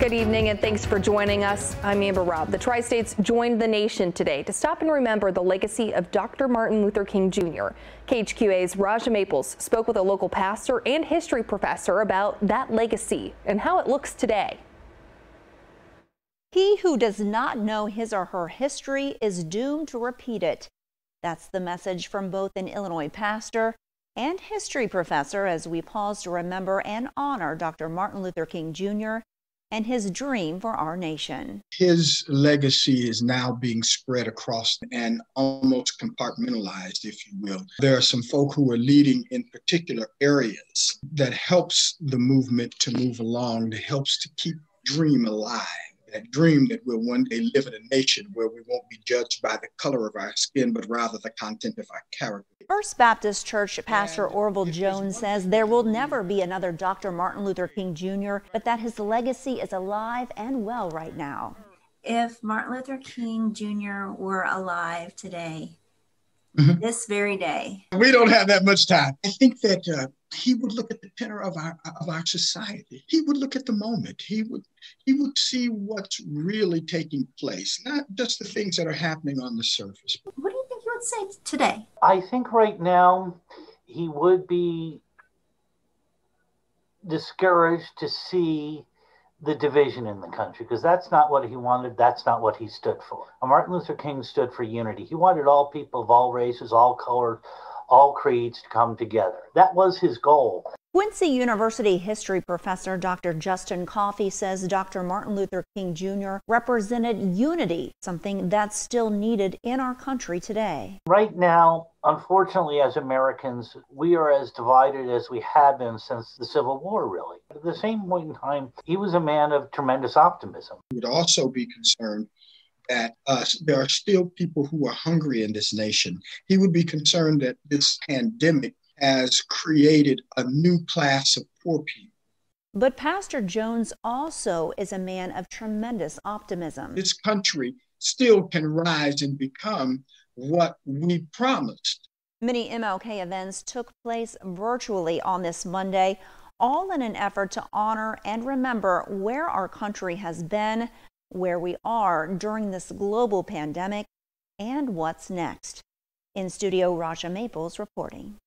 Good evening and thanks for joining us. I'm Amber Robb. The Tri-States joined the nation today to stop and remember the legacy of Dr. Martin Luther King Jr. KHQA's Rajah Maples spoke with a local pastor and history professor about that legacy and how it looks today. He who does not know his or her history is doomed to repeat it. That's the message from both an Illinois pastor and history professor as we pause to remember and honor Dr. Martin Luther King Jr. and his dream for our nation. His legacy is now being spread across and almost compartmentalized, if you will. There are some folk who are leading in particular areas that helps the movement to move along, that helps to keep the dream alive. That dream that we'll one day live in a nation where we won't be judged by the color of our skin, but rather the content of our character. First Baptist Church pastor Orville Jones says there will never be another Dr. Martin Luther King Jr., but that his legacy is alive and well right now. If Martin Luther King Jr. were alive today, this very day. We don't have that much time. I think that he would look at the tenor of our society. He would look at the moment. He would see what's really taking place, not just the things that are happening on the surface. What do you think he would say today? I think right now he would be discouraged to see the division in the country, because that's not what he wanted. That's not what he stood for. Martin Luther King stood for unity. He wanted all people of all races, all colors, all creeds to come together. That was his goal. Quincy University history professor Dr. Justin Coffey says Dr. Martin Luther King Jr. represented unity, something that's still needed in our country today. Right now, unfortunately, as Americans, we are as divided as we have been since the Civil War, really. At the same point in time, he was a man of tremendous optimism. He would also be concerned that there are still people who are hungry in this nation. He would be concerned that this pandemic has created a new class of poor people. But Pastor Jones also is a man of tremendous optimism. This country still can rise and become what we promised. Many MLK events took place virtually on this Monday, all in an effort to honor and remember where our country has been, where we are during this global pandemic, and what's next. In studio, Rajah Maples reporting.